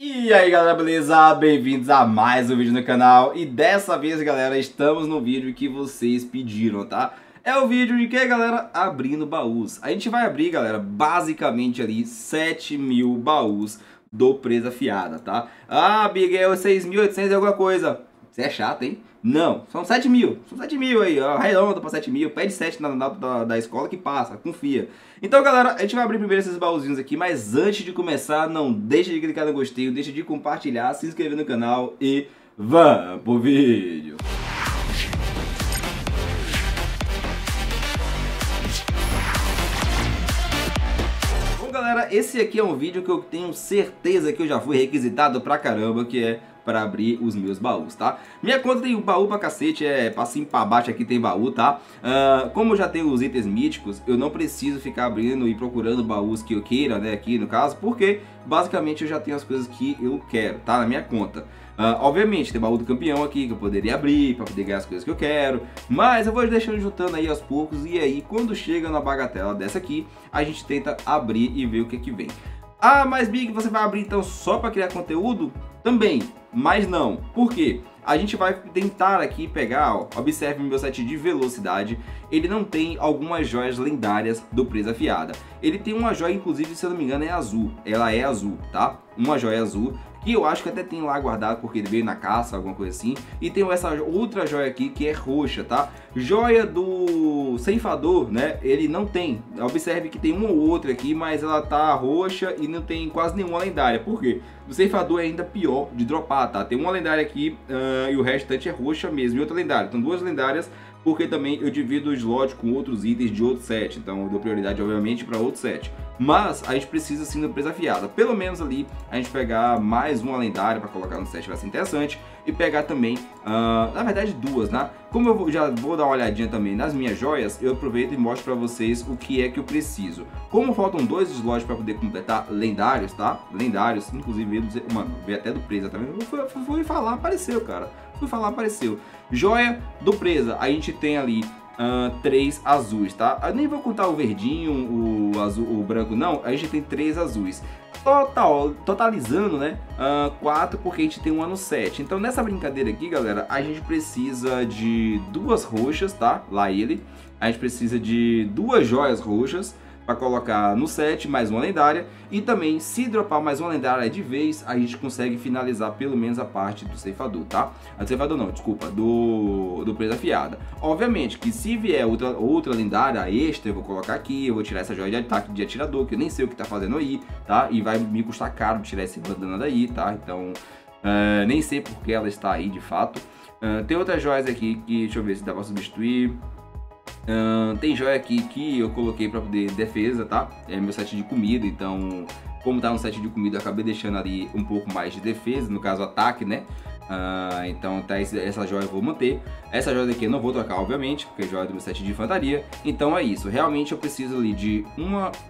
E aí galera, beleza? Bem-vindos a mais um vídeo no canal. E dessa vez, galera, estamos no vídeo que vocês pediram, tá? É o vídeo de que, galera? Abrindo baús. A gente vai abrir, galera, basicamente ali 7 mil baús do Presa Fiada, tá? Ah, Miguel, 6.800 e alguma coisa. Você é chato, hein? Não, são 7 mil. São 7 mil aí, ó. Redonda pra 7 mil. Pede 7 da escola que passa, confia. Então, galera, a gente vai abrir primeiro esses baúzinhos aqui. Mas antes de começar, não deixa de clicar no gostei, deixa de compartilhar, se inscrever no canal e vamos pro vídeo. Bom, galera, esse aqui é um vídeo que eu tenho certeza que eu já fui requisitado pra caramba, que é para abrir os meus baús, tá? Minha conta tem um baú pra cacete, é passinho pra baixo aqui tem baú, tá? Como eu já tenho os itens míticos, eu não preciso ficar abrindo e procurando baús que eu queira, né? Aqui no caso, porque basicamente eu já tenho as coisas que eu quero, tá? Na minha conta. Obviamente tem baú do campeão aqui que eu poderia abrir para poder ganhar as coisas que eu quero, mas eu vou deixando juntando aí aos poucos, e aí quando chega na bagatela dessa aqui, a gente tenta abrir e ver o que é que vem. Ah, mas Big, você vai abrir então só para criar conteúdo? Também, mas não. Por quê? A gente vai tentar aqui pegar, ó, observe meu set de velocidade, ele não tem algumas joias lendárias do Presa Fiada. Ele tem uma joia, inclusive, se eu não me engano, é azul. Ela é azul, tá? Uma joia azul, que eu acho que até tem lá guardado porque ele veio na caça, alguma coisa assim. E tem essa outra joia aqui que é roxa, tá? Joia do ceifador, né? Ele não tem. Observe que tem uma ou outra aqui, mas ela tá roxa e não tem quase nenhuma lendária. Por quê? O ceifador é ainda pior de dropar, tá? Tem uma lendária aqui e o restante é roxa mesmo. E outra lendária. Então duas lendárias, porque também eu divido o slot com outros itens de outro set. Então eu dou prioridade, obviamente, para outro set. Mas a gente precisa sim da Presa Fiada. Pelo menos ali a gente pegar mais uma lendária para colocar no set vai ser interessante. E pegar também, na verdade, duas, né? Como eu já vou dar uma olhadinha também nas minhas joias, eu aproveito e mostro para vocês o que é que eu preciso. Como faltam dois slots para poder completar lendários, tá? Lendários, inclusive, mano, veio até do Presa, tá vendo? Fui falar, apareceu, cara. Fui falar, apareceu. Joia do Presa, a gente tem ali 3 azuis, tá? Eu nem vou contar o verdinho, o azul, o branco, não. A gente tem 3 azuis. Totalizando, né? 4, porque a gente tem uma no 7. Então, nessa brincadeira aqui, galera, a gente precisa de 2 roxas, tá? Lá ele. A gente precisa de 2 joias roxas para colocar no 7, mais uma lendária. E também, se dropar mais uma lendária de vez, a gente consegue finalizar pelo menos a parte do ceifador, tá? Do ceifador não, desculpa, do Presa Fiada. Obviamente que se vier outra lendária extra, eu vou colocar aqui, eu vou tirar essa joia de ataque de atirador, que eu nem sei o que tá fazendo aí, tá? E vai me custar caro tirar esse bandana daí, tá? Então, nem sei porque ela está aí de fato. Tem outras joias aqui que, deixa eu ver se dá para substituir. Tem joia aqui que eu coloquei para poder defesa, tá? É meu set de comida, então como tá no set de comida eu acabei deixando ali um pouco mais de defesa, no caso ataque, né? Então tá, essa joia eu vou manter. Essa joia daqui eu não vou trocar, obviamente, porque é joia do meu set de infantaria. Então é isso, realmente eu preciso ali de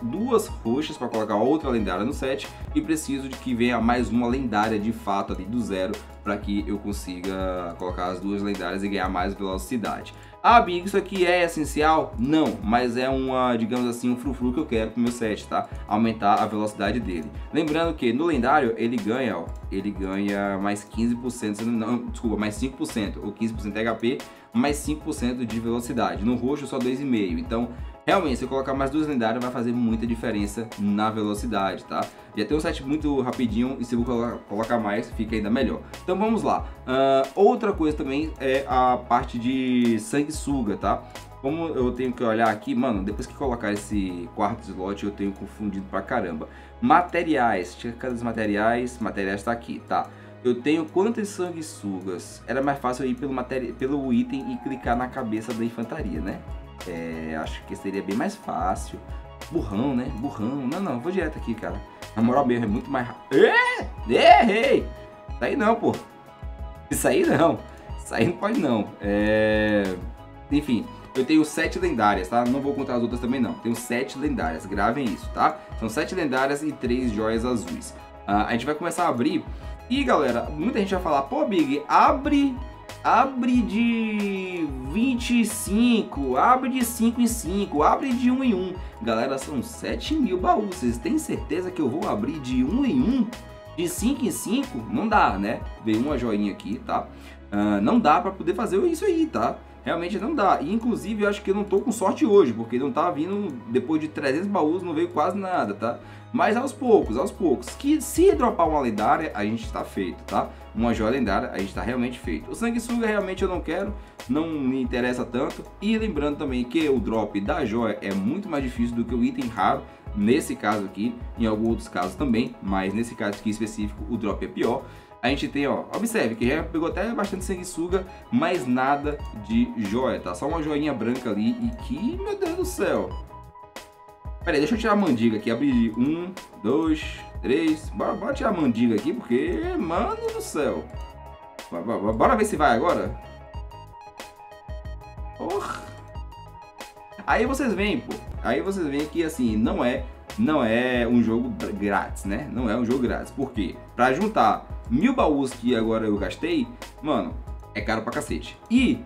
duas roxas para colocar outra lendária no set. E preciso de que venha mais uma lendária de fato ali do zero, para que eu consiga colocar as duas lendárias e ganhar mais velocidade. Ah, Big, isso aqui é essencial? Não, mas é uma, digamos assim, um frufru que eu quero pro meu set, tá? Aumentar a velocidade dele. Lembrando que no lendário ele ganha, ó, ele ganha mais 15%, não, desculpa, mais 5%, ou 15% de HP, mais 5% de velocidade. No roxo só 2,5%, então realmente se eu colocar mais duas lendárias vai fazer muita diferença na velocidade, tá? Já tem um set muito rapidinho e se eu colocar mais fica ainda melhor. Então vamos lá. Outra coisa também é a parte de sanguessuga, tá? Como eu tenho que olhar aqui, mano, depois que colocar esse quarto slot eu tenho confundido pra caramba. Materiais, cadê os materiais? Materiais tá aqui, tá? Eu tenho quantas sanguessugas? Era mais fácil eu ir pelo item e clicar na cabeça da infantaria, né? Acho que seria bem mais fácil. Burrão, né? Burrão. Não, vou direto aqui, cara. Na moral mesmo, é muito mais rápido. Errei! Isso aí não, pô. Isso aí não. Isso aí não pode não. Enfim, eu tenho 7 lendárias, tá? Não vou contar as outras também não. Tenho 7 lendárias, gravem isso, tá? São 7 lendárias e 3 joias azuis. A gente vai começar a abrir. E galera, muita gente vai falar, pô Big, abre de 25, abre de 5 em 5, abre de 1 em 1. Galera, são 7 mil baús, vocês têm certeza que eu vou abrir de 1 em 1? De 5 em 5 não dá, né? Veio uma joinha aqui, tá? Não dá pra poder fazer isso aí, tá? Realmente não dá. E inclusive eu acho que eu não tô com sorte hoje, porque não tá vindo, depois de 300 baús não veio quase nada, tá? Mas aos poucos, que se dropar uma lendária, a gente tá feito, tá? Uma joia lendária, a gente tá realmente feito. O sanguessuga realmente eu não quero, não me interessa tanto. E lembrando também que o drop da joia é muito mais difícil do que o item raro, nesse caso aqui, em alguns outros casos também, mas nesse caso aqui específico o drop é pior. A gente tem, ó, observe que já pegou até bastante sanguessuga, mas nada de joia, tá? Só uma joinha branca ali e que, meu Deus do céu. Pera aí, deixa eu tirar a mandiga aqui, abrir 1, 2, 3, bora tirar a mandiga aqui, porque, mano do céu. Bora ver se vai agora. Porra. Aí vocês veem, pô, aí vocês veem que assim, não é um jogo grátis, né? Não é um jogo grátis, porque pra juntar 1000 baús que agora eu gastei, mano, é caro pra cacete. E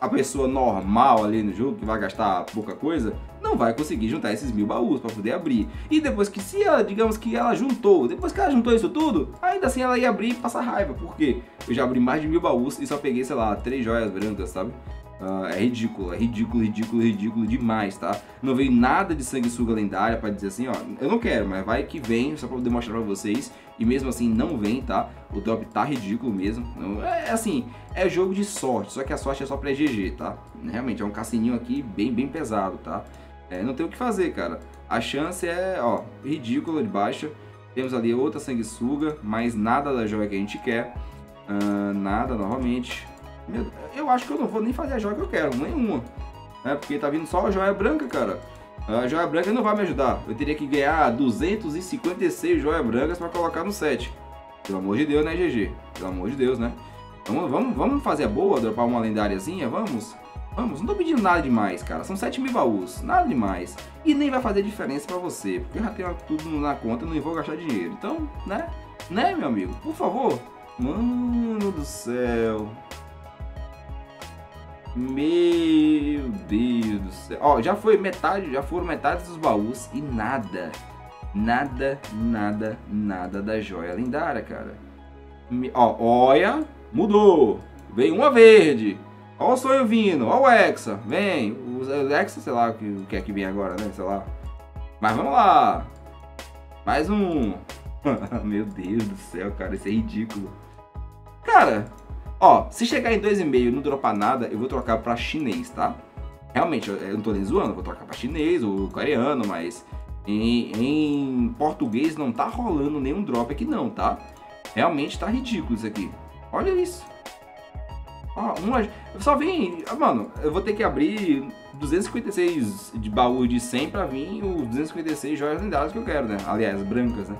a pessoa normal ali no jogo, que vai gastar pouca coisa, não vai conseguir juntar esses 1000 baús para poder abrir. E depois que, se ela, digamos que ela juntou, depois que ela juntou isso tudo, ainda assim ela ia abrir e passar raiva, porque eu já abri mais de 1000 baús e só peguei, sei lá, 3 joias brancas, sabe? É ridículo, ridículo demais, tá? Não veio nada de sanguessuga lendária pra dizer assim, ó, eu não quero, mas vai que vem, só pra poder mostrar pra vocês. E mesmo assim não vem, tá? O drop tá ridículo mesmo. É assim, é jogo de sorte, só que a sorte é só pra GG, tá? Realmente, é um cassininho aqui bem pesado, tá? É, não tem o que fazer, cara. A chance é, ó, ridícula de baixa. Temos ali outra sanguessuga, mas nada da joia que a gente quer. Nada novamente. Eu acho que eu não vou nem fazer a joia que eu quero, nenhuma. É, porque tá vindo só a joia branca, cara. A joia branca não vai me ajudar. Eu teria que ganhar 256 joias brancas pra colocar no set. Pelo amor de Deus, né, GG? Pelo amor de Deus, né? Então, vamos fazer a boa, dropar uma lendáriazinha? Vamos? Vamos, não tô pedindo nada demais, cara. São 7000 baús, nada demais. E nem vai fazer diferença pra você, porque eu já tenho tudo na conta e não vou gastar dinheiro. Então, né? Né, meu amigo? Por favor. Mano do céu. Meu Deus do céu. Ó, já foram metade dos baús e nada. Nada da joia lendária, cara. Ó, olha, mudou. Veio uma verde. Ó o sonho vindo, ó o Hexa. Vem, o Hexa, sei lá o que é que vem agora, né, sei lá. Mas vamos lá. Mais um. Meu Deus do céu, cara, isso é ridículo. Cara, ó, se chegar em 2,5 e não dropar nada, eu vou trocar pra chinês, tá? Realmente, eu não tô nem zoando, vou trocar pra chinês ou coreano, mas em português não tá rolando nenhum drop aqui não, tá? Realmente tá ridículo isso aqui. Olha isso. Ó, só vem... Mano, eu vou ter que abrir 256 de baú de 100 pra vir os 256 joias lendárias que eu quero, né? Aliás, brancas, né?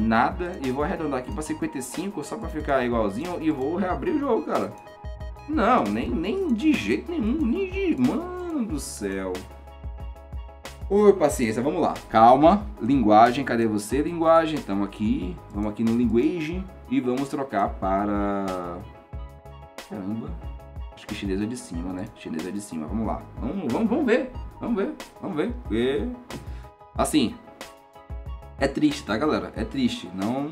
Nada, e vou arredondar aqui para 55 só para ficar igualzinho e vou reabrir o jogo, cara. Não, nem de jeito nenhum, nem de... Mano do céu. Oi, paciência, vamos lá. Calma, linguagem, cadê você, linguagem? Estamos aqui, vamos aqui no linguagem e vamos trocar para... Caramba, acho que chinês é de cima, né? Chinês é de cima, vamos lá. Vamos ver. E... Assim... É triste, tá, galera? É triste. Não,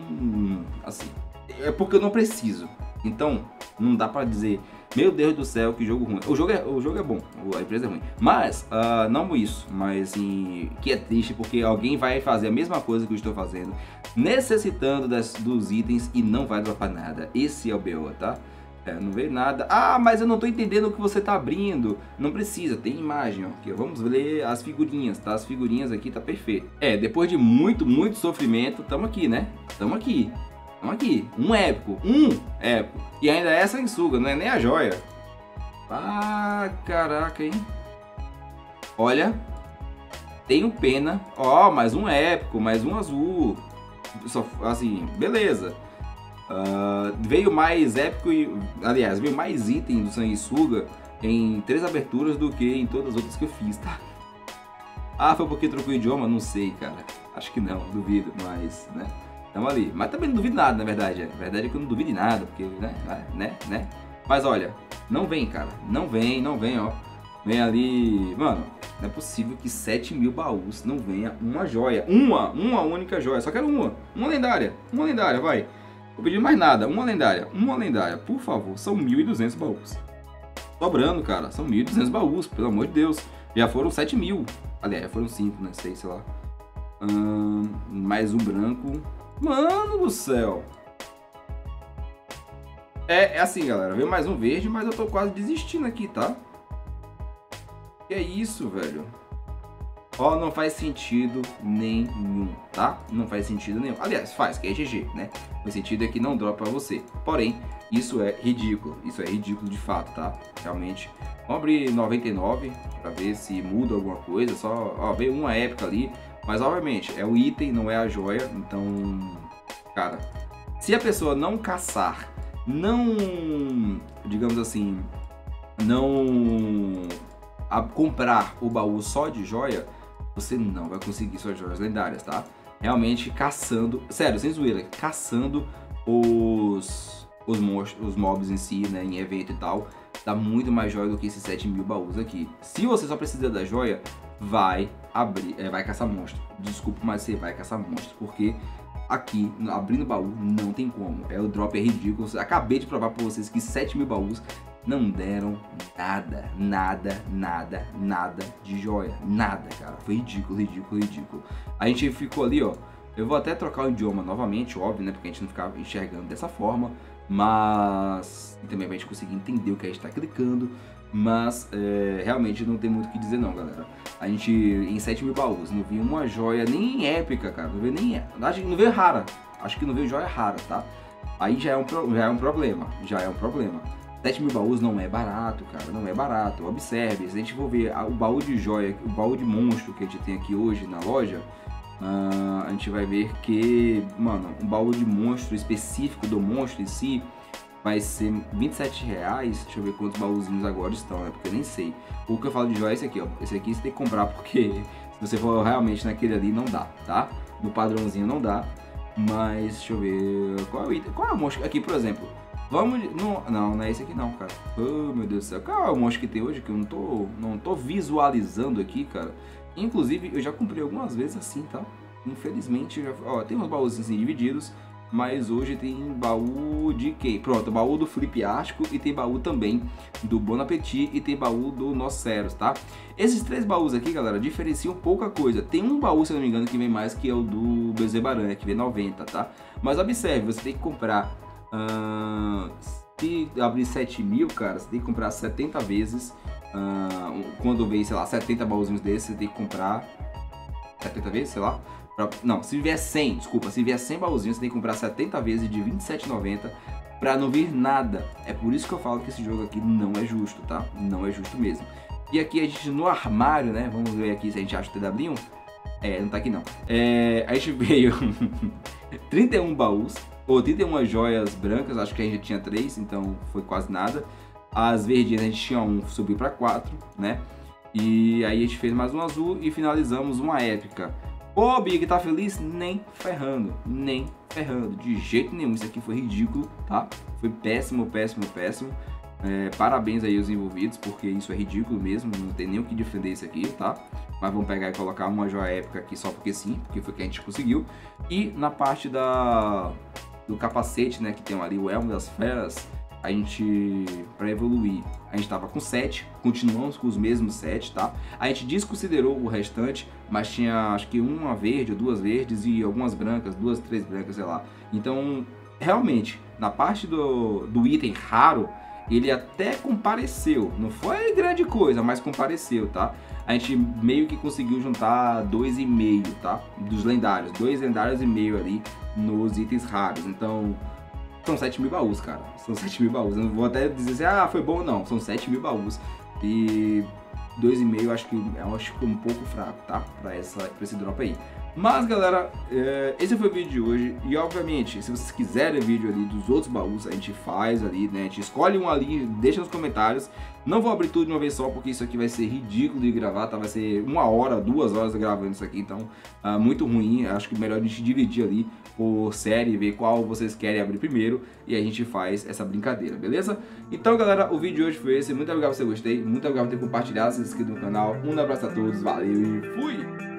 assim, é porque eu não preciso. Então, não dá pra dizer, meu Deus do céu, que jogo ruim. O jogo é bom, a empresa é ruim. Mas, não isso, mas assim, que é triste porque alguém vai fazer a mesma coisa que eu estou fazendo, necessitando dos itens e não vai dropar nada. Esse é o BO, tá? É, não veio nada. Ah, mas eu não tô entendendo o que você tá abrindo. Não precisa, tem imagem, ó. Aqui, vamos ler as figurinhas, tá? As figurinhas aqui tá perfeito. É, depois de muito sofrimento, tamo aqui, né? Tamo aqui. Um épico. E ainda é sanguessuga, não é nem a joia. Ah, caraca, hein? Olha, tenho pena. Ó, mais um épico, mais um azul. Só, assim, beleza. Veio mais épico e, aliás, veio mais item do sanguessuga em 3 aberturas do que em todas as outras que eu fiz, tá? Ah, foi porque trocou o idioma? Não sei, cara. Acho que não, duvido, mas, né? Tamo ali. Mas também não duvido nada, na verdade. A verdade é que eu não duvido de nada, porque, né? Mas olha, não vem, cara. Não vem, ó. Vem ali... Mano, não é possível que 7 mil baús não venha uma joia. Uma única joia. Só quero uma. Uma lendária. Uma lendária, vai. Vou pedir mais nada. Uma lendária. Uma lendária. Por favor, são 1.200 baús. Sobrando, cara. São 1.200 baús, pelo amor de Deus. Já foram 7 mil. Aliás, já foram 5, né? 6, sei lá. Mais um branco. Mano do céu. É assim, galera. Veio mais um verde, mas eu tô quase desistindo aqui, tá? Que é isso, velho? Ó, não faz sentido nenhum, tá? Não faz sentido nenhum. Aliás, faz, que é GG, né? O sentido é que não dropa pra você. Porém, isso é ridículo. Isso é ridículo de fato, tá? Realmente. Vamos abrir 99 pra ver se muda alguma coisa. Só, ó, veio uma época ali. Mas, obviamente, é o item, não é a joia. Então, cara, se a pessoa não caçar, não, digamos assim, não... a comprar o baú só de joia, você não vai conseguir suas joias lendárias, tá? Realmente caçando, sério, sem zoeira, caçando os mobs em si, né, em evento e tal, dá muito mais joia do que esses 7 mil baús aqui. Se você só precisa da joia, vai abrir, vai caçar monstro. Desculpa, mas você vai caçar monstro, porque aqui, abrindo baú, não tem como. É, o drop é ridículo. Acabei de provar pra vocês que 7 mil baús não deram nada, nada, nada, nada de joia. Nada, cara. Foi ridículo, ridículo, ridículo. A gente ficou ali, ó. Eu vou até trocar o idioma novamente, óbvio, né? Porque a gente não ficava enxergando dessa forma. Mas... e também a gente conseguir entender o que a gente tá clicando. Mas, realmente, não tem muito o que dizer não, galera. A gente, em 7 mil baús, não viu uma joia nem épica, cara. Não veio nem... não veio rara. Acho que não veio joia rara, tá? Aí já é um problema. Já é um problema. 7 mil baús não é barato, cara, não é barato. Observe, se a gente for ver o baú de joia, o baú de monstro que a gente tem aqui hoje na loja, a gente vai ver que, mano, um baú de monstro específico do monstro em si vai ser R$27. Deixa eu ver quantos baúzinhos agora estão, né, porque eu nem sei. O que eu falo de joia é esse aqui, ó. Esse aqui você tem que comprar, porque se você for realmente naquele ali, não dá, tá? No padrãozinho não dá, mas deixa eu ver qual é o item, qual é o monstro aqui, por exemplo. Vamos... Não é esse aqui não, cara. Oh, meu Deus do céu. Qual é o monstro que tem hoje que eu não tô visualizando aqui, cara? Inclusive, eu já comprei algumas vezes assim, tá? Infelizmente, já... ó, tem uns baús assim divididos, mas hoje tem baú de quem? Pronto, baú do Flip Ático e tem baú também do Bon Appetit e tem baú do Noceros, tá? Esses três baús aqui, galera, diferenciam pouca coisa. Tem um baú, se eu não me engano, que vem mais, que é o do Bezebaran, que vem 90, tá? Mas observe, você tem que comprar... se abrir 7 mil, cara, você tem que comprar 70 vezes. Quando vem, sei lá, 70 baúzinhos desses, você tem que comprar 70 vezes, sei lá. Não, se vier 100, desculpa, se vier 100 baúzinhos, você tem que comprar 70 vezes de R$27,90 pra não vir nada. É por isso que eu falo que esse jogo aqui não é justo, tá? Não é justo mesmo. E aqui a gente no armário, né? Vamos ver aqui se a gente acha o TW1. Não tá aqui não. A gente veio 31 baús. 31 joias brancas, acho que a gente já tinha 3, então foi quase nada. As verdinhas a gente tinha 1, subiu para 4, né? E aí a gente fez mais um azul e finalizamos uma épica. Ô, Big, tá feliz? Nem ferrando, nem ferrando, de jeito nenhum. Isso aqui foi ridículo, tá? Foi péssimo, péssimo, péssimo. Parabéns aí aos envolvidos, porque isso é ridículo mesmo, não tem nem o que defender isso aqui, tá? Mas vamos pegar e colocar uma joia épica aqui só porque sim, porque foi que a gente conseguiu. E na parte da... do capacete, né, que tem ali o elmo das feras, a gente, para evoluir, a gente tava com 7, continuamos com os mesmos 7, tá? A gente desconsiderou o restante, mas tinha acho que uma verde ou duas verdes e algumas brancas, duas, três brancas, sei lá. Então, realmente, na parte do item raro, ele até compareceu, não foi grande coisa, mas compareceu, tá? A gente meio que conseguiu juntar 2,5, tá? Dos lendários, 2 lendários e meio ali nos itens raros. Então, são 7 mil baús, cara. São 7 mil baús. Eu não vou até dizer assim, ah, foi bom ou não. São 7 mil baús. E 2,5 acho que é um pouco fraco, tá? Pra esse drop aí. Mas galera, esse foi o vídeo de hoje. E obviamente, se vocês quiserem vídeo ali dos outros baús, a gente faz ali, né? A gente escolhe um ali, deixa nos comentários. Não vou abrir tudo de uma vez só, porque isso aqui vai ser ridículo de gravar, tá? Vai ser 1 hora, 2 horas gravando isso aqui, então muito ruim. Acho que melhor a gente dividir ali por série, ver qual vocês querem abrir primeiro, e a gente faz essa brincadeira, beleza? Então galera, o vídeo de hoje foi esse. Muito obrigado por ter gostado, muito obrigado por ter compartilhado, se inscrito no canal. Um abraço a todos, valeu e fui!